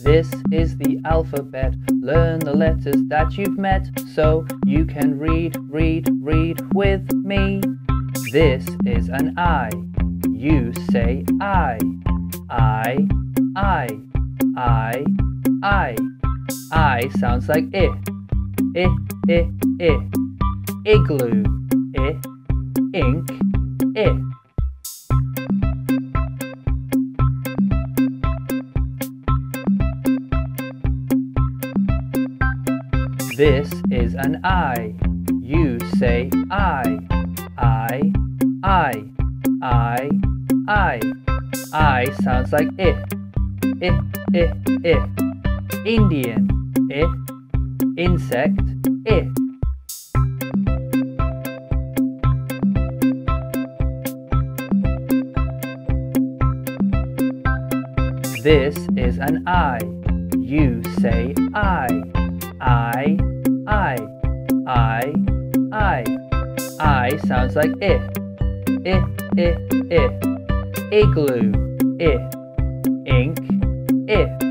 This is the alphabet, learn the letters that you've met, so you can read with me. This is an I, you say I. I sounds like I. Igloo, I, ink, I. This is an I, you say I. I sounds like I. Indian, I. Insect, I. This is an I, you say I. I sounds like I. Igloo, I. Ink, I.